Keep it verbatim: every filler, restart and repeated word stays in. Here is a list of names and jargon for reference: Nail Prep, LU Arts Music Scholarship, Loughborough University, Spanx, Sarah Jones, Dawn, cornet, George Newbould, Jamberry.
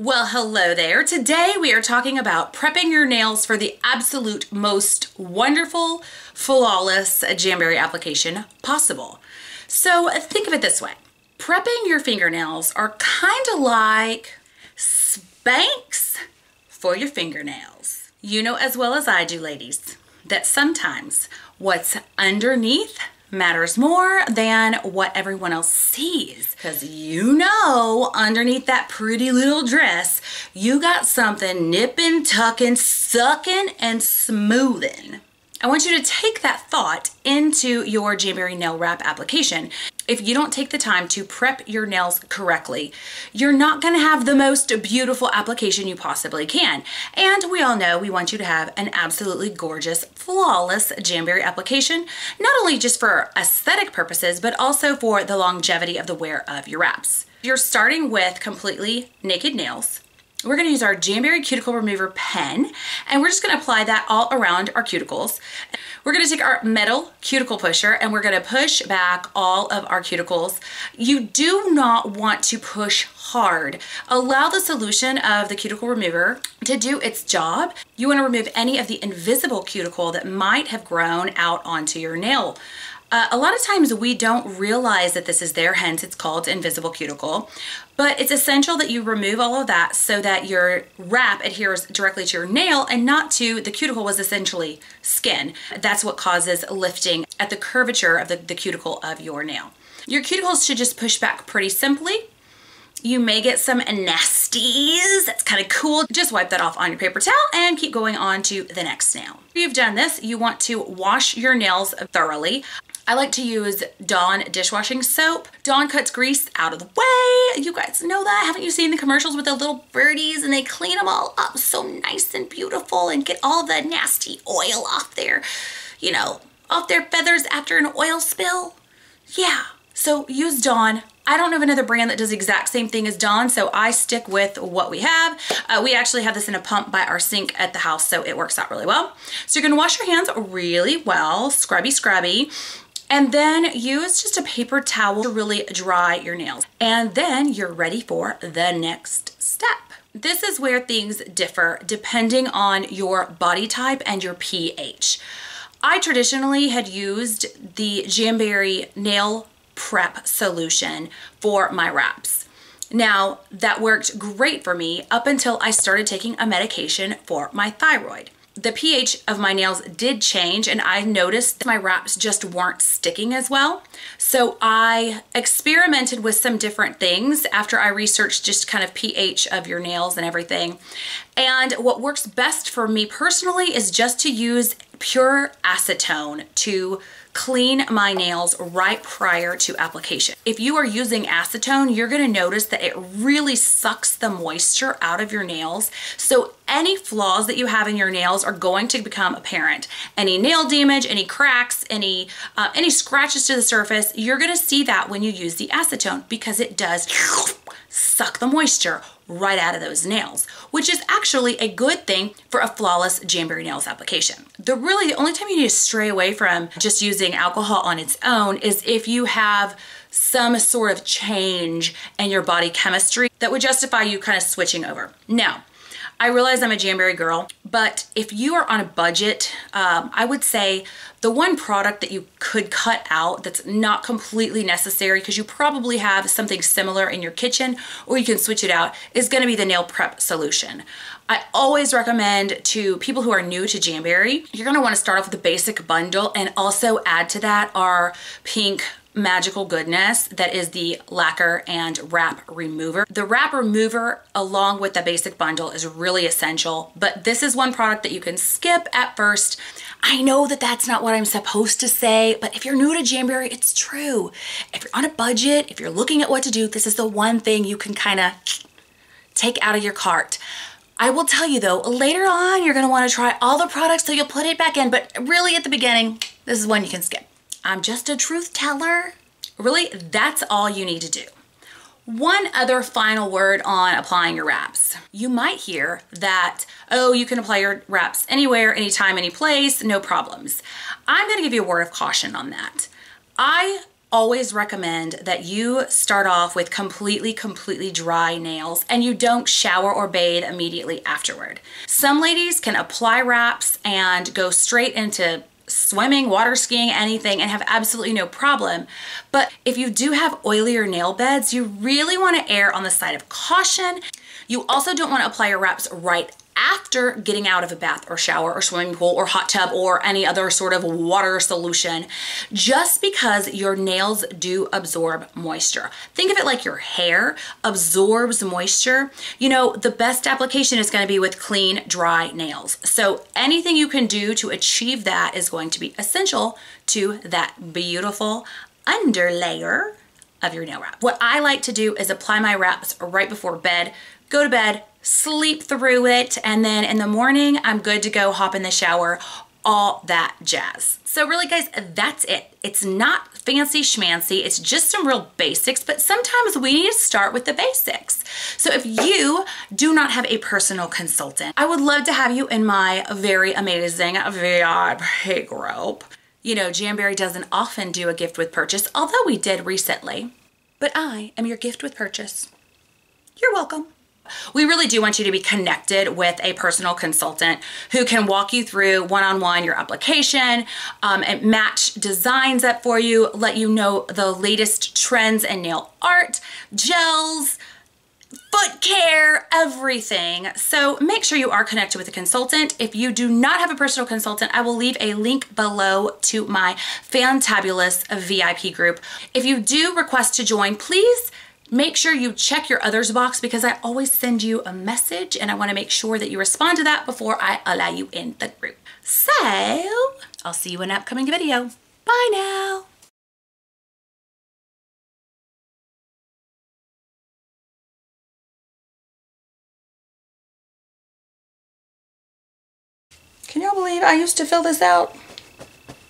Well, hello there. Today we are talking about prepping your nails for the absolute most wonderful, flawless Jamberry application possible. So think of it this way. Prepping your fingernails are kind of like Spanx for your fingernails. You know as well as I do, ladies, that sometimes what's underneath matters more than what everyone else sees, because you know underneath that pretty little dress you got something nipping, tucking, sucking, and smoothing. I want you to take that thought into your Jamberry nail wrap application. If you don't take the time to prep your nails correctly, you're not going to have the most beautiful application you possibly can. And we all know we want you to have an absolutely gorgeous, flawless Jamberry application, not only just for aesthetic purposes, but also for the longevity of the wear of your wraps. You're starting with completely naked nails. We're going to use our Jamberry cuticle remover pen, and we're just going to apply that all around our cuticles. We're going to take our metal cuticle pusher and we're going to push back all of our cuticles. You do not want to push hard. Allow the solution of the cuticle remover to do its job. You want to remove any of the invisible cuticle that might have grown out onto your nail. Uh, a lot of times we don't realize that this is there, hence it's called invisible cuticle, but it's essential that you remove all of that so that your wrap adheres directly to your nail and not to the cuticle, was essentially skin. That's what causes lifting at the curvature of the, the cuticle of your nail. Your cuticles should just push back pretty simply. You may get some nasties, that's kind of cool. Just wipe that off on your paper towel and keep going on to the next nail. If you've done this, you want to wash your nails thoroughly. I like to use Dawn dishwashing soap. Dawn cuts grease out of the way. You guys know that. Haven't you seen the commercials with the little birdies and they clean them all up so nice and beautiful and get all the nasty oil off their, you know, off their feathers after an oil spill? Yeah, so use Dawn. I don't know of another brand that does the exact same thing as Dawn, so I stick with what we have. Uh, we actually have this in a pump by our sink at the house, so it works out really well. So you can wash your hands really well, scrubby, scrubby. And then use just a paper towel to really dry your nails. And then you're ready for the next step. This is where things differ depending on your body type and your pH. I traditionally had used the Jamberry nail prep solution for my wraps. Now, that worked great for me up until I started taking a medication for my thyroid. The pH of my nails did change, and I noticed that my wraps just weren't sticking as well. So I experimented with some different things after I researched just kind of pH of your nails and everything. And what works best for me personally is just to use pure acetone to clean my nails right prior to application. If you are using acetone, you're going to notice that it really sucks the moisture out of your nails. So any flaws that you have in your nails are going to become apparent. Any nail damage, any cracks, any uh, any scratches to the surface, you're going to see that when you use the acetone, because it does suck the moisture right out of those nails, which is actually a good thing for a flawless Jamberry nails application. The really, the only time you need to stray away from just using alcohol on its own is if you have some sort of change in your body chemistry that would justify you kind of switching over. Now, I realize I'm a Jamberry girl, but if you are on a budget, um, I would say the one product that you could cut out that's not completely necessary, because you probably have something similar in your kitchen or you can switch it out, is going to be the nail prep solution. I always recommend to people who are new to Jamberry, you're going to want to start off with a basic bundle, and also add to that our pink magical goodness that is the lacquer and wrap remover. The wrap remover along with the basic bundle is really essential, but this is one product that you can skip at first. I know that that's not what I'm supposed to say, but if you're new to Jamberry, it's true. If you're on a budget, if you're looking at what to do, this is the one thing you can kind of take out of your cart. I will tell you though, later on you're going to want to try all the products, so you'll put it back in, but really at the beginning, this is one you can skip. I'm just a truth teller. Really, that's all you need to do. One other final word on applying your wraps. You might hear that, oh, you can apply your wraps anywhere, anytime, any place, no problems. I'm going to give you a word of caution on that. I always recommend that you start off with completely, completely dry nails and you don't shower or bathe immediately afterward. Some ladies can apply wraps and go straight into swimming, water skiing, anything and have absolutely no problem. But if you do have oilier nail beds, you really want to err on the side of caution. You also don't want to apply your wraps right after getting out of a bath or shower or swimming pool or hot tub or any other sort of water solution, just because your nails do absorb moisture. Think of it like your hair absorbs moisture. You know, the best application is going to be with clean, dry nails. So anything you can do to achieve that is going to be essential to that beautiful underlayer of your nail wrap. What I like to do is apply my wraps right before bed, go to bed, sleep through it, and then in the morning I'm good to go, hop in the shower, all that jazz. So really guys, that's it. It's not fancy schmancy, it's just some real basics, but sometimes we need to start with the basics. So if you do not have a personal consultant, I would love to have you in my very amazing V I P group. You know, Jamberry doesn't often do a gift with purchase, although we did recently, but I am your gift with purchase. You're welcome. We really do want you to be connected with a personal consultant who can walk you through one-on-one your application, um, and match designs up for you, let you know the latest trends in nail art, gels, foot care, everything. So make sure you are connected with a consultant. If you do not have a personal consultant, I will leave a link below to my fantabulous V I P group. If you do request to join, please make sure you check your others box because I always send you a message and I want to make sure that you respond to that before I allow you in the group. So I'll see you in an upcoming video. Bye now. Can y'all believe I used to fill this out?